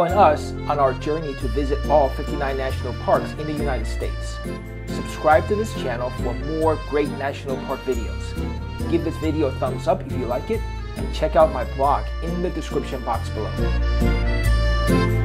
join us on our journey to visit all 59 national parks in the United States. Subscribe to this channel for more great national park videos. Give this video a thumbs up if you like it, and check out my blog in the description box below.